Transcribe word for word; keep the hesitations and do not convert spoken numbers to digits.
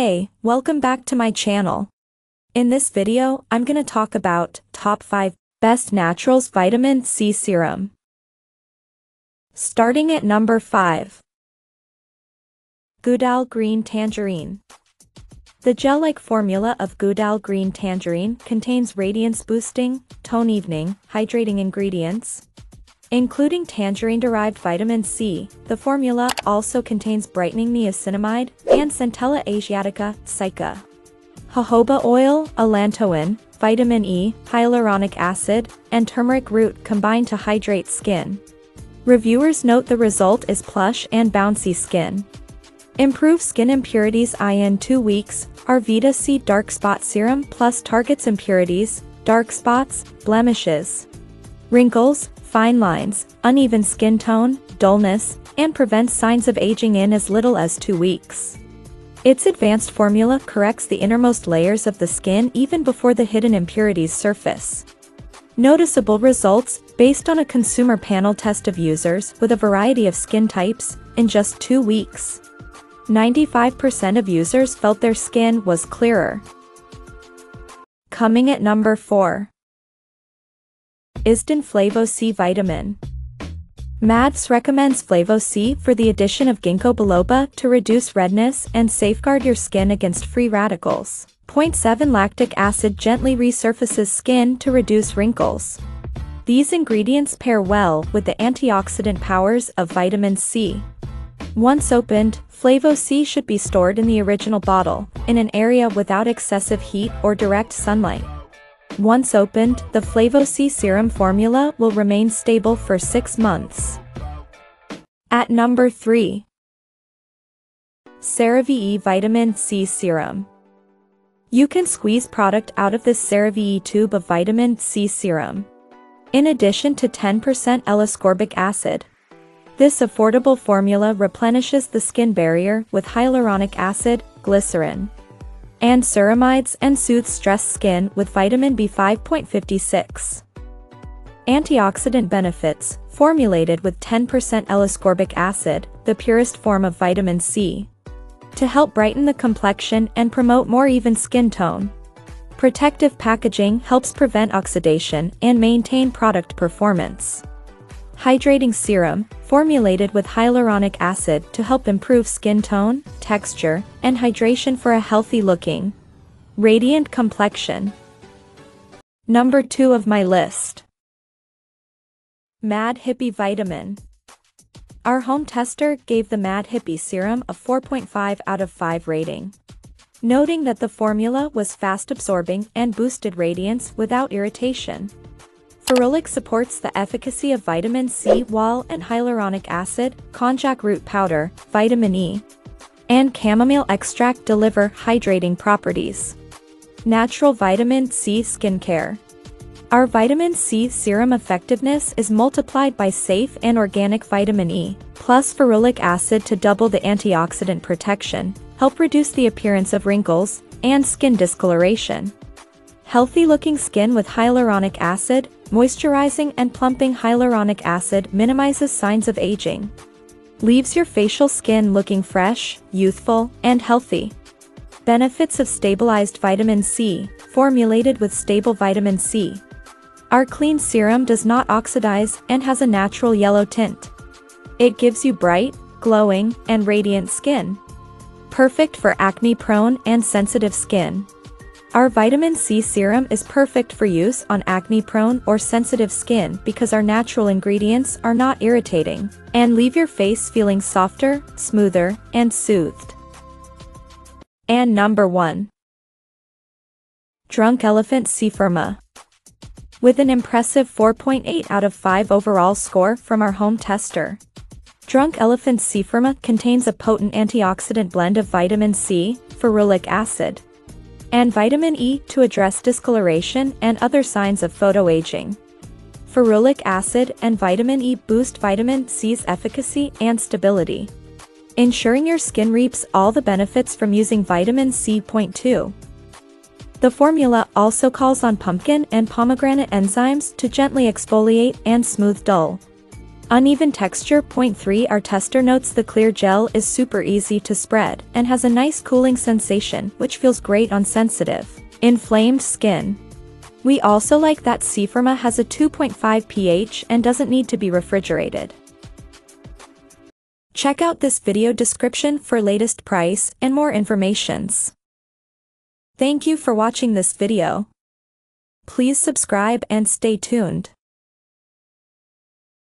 Hey, welcome back to my channel. In this video, I'm gonna talk about top five Best Naturals Vitamin C Serum. Starting at number five. Goodal Green Tangerine. The gel-like formula of Goodal Green Tangerine contains radiance-boosting, tone-evening, hydrating ingredients, including tangerine-derived vitamin C. The formula also contains brightening niacinamide and Centella asiatica, Cica, jojoba oil, allantoin, vitamin E, hyaluronic acid, and turmeric root combined to hydrate skin. Reviewers note the result is plush and bouncy skin. Improves skin impurities in two weeks. Arvita C Dark Spot Serum Plus targets impurities, dark spots, blemishes, wrinkles, fine lines, uneven skin tone, dullness, and prevents signs of aging in as little as two weeks. Its advanced formula corrects the innermost layers of the skin even before the hidden impurities surface. Noticeable results, based on a consumer panel test of users with a variety of skin types, in just two weeks. ninety-five percent of users felt their skin was clearer. Coming at number four. ISDIN Flavo-C Vitamin. M A D S recommends Flavo-C for the addition of ginkgo biloba to reduce redness and safeguard your skin against free radicals. zero point seven lactic acid gently resurfaces skin to reduce wrinkles. These ingredients pair well with the antioxidant powers of vitamin C. Once opened, Flavo-C should be stored in the original bottle, in an area without excessive heat or direct sunlight. Once opened, the Flavo-C serum formula will remain stable for six months. At number three. CeraVe Vitamin C Serum. You can squeeze product out of this CeraVe tube of vitamin C serum. In addition to ten percent L-ascorbic acid, this affordable formula replenishes the skin barrier with hyaluronic acid, glycerin, and ceramides and soothes stressed skin with vitamin B five point five six. Antioxidant benefits, formulated with ten percent L-ascorbic acid, the purest form of vitamin C, to help brighten the complexion and promote more even skin tone. Protective packaging helps prevent oxidation and maintain product performance. Hydrating serum, formulated with hyaluronic acid to help improve skin tone, texture, and hydration for a healthy-looking, radiant complexion. Number two of my list. Mad Hippie Vitamin. Our home tester gave the Mad Hippie serum a four point five out of five rating, noting that the formula was fast-absorbing and boosted radiance without irritation. Ferulic supports the efficacy of vitamin C wall and hyaluronic acid, konjac root powder, vitamin E, and chamomile extract deliver hydrating properties. Natural vitamin C skincare. Our vitamin C serum effectiveness is multiplied by safe and organic vitamin E, plus ferulic acid to double the antioxidant protection, help reduce the appearance of wrinkles and skin discoloration. Healthy-looking skin with hyaluronic acid, moisturizing and plumping hyaluronic acid minimizes signs of aging. Leaves your facial skin looking fresh, youthful, and healthy. Benefits of stabilized vitamin C, formulated with stable vitamin C. Our clean serum does not oxidize and has a natural yellow tint. It gives you bright, glowing, and radiant skin. Perfect for acne-prone and sensitive skin. Our vitamin C serum is perfect for use on acne-prone or sensitive skin because our natural ingredients are not irritating and leave your face feeling softer, smoother, and soothed. And number one. Drunk Elephant C-Firma. With an impressive four point eight out of five overall score from our home tester, Drunk Elephant C-Firma contains a potent antioxidant blend of vitamin C, ferulic acid, and vitamin E to address discoloration and other signs of photoaging. Ferulic acid and vitamin E boost vitamin C's efficacy and stability, ensuring your skin reaps all the benefits from using vitamin C. two. The formula also calls on pumpkin and pomegranate enzymes to gently exfoliate and smooth dull, Uneven texture. Point three. Our tester notes the clear gel is super easy to spread and has a nice cooling sensation, which feels great on sensitive, inflamed skin. We also like that C-Firma has a two point five pH and doesn't need to be refrigerated. Check out this video description for latest price and more informations. Thank you for watching this video. Please subscribe and stay tuned.